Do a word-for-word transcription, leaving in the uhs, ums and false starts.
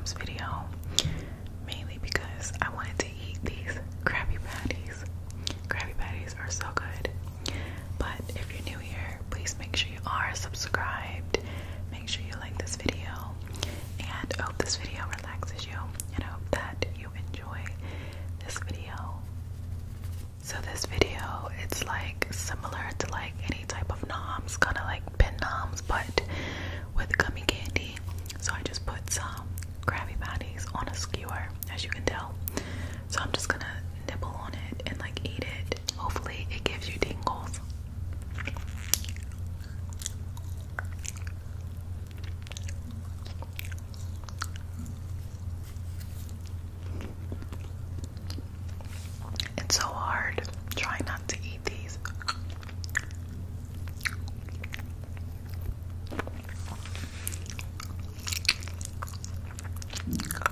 mom's video, mainly because I wanted to eat these Krabby Patties. Krabby Patties are so good. But if you're new here, please make sure you are subscribed. Make sure you like this video. And I hope this video relaxes you. And I hope that you enjoy this video. So this video, it's like similar to like any type of noms, kind of like pin noms, but with gummy candy. So I just put some Krabby Patties on a skewer, as you can tell. So I'm just gonna nibble on it and like eat it. Hopefully it gives you tingles. It's so hard trying not to eat these. Mm-hmm.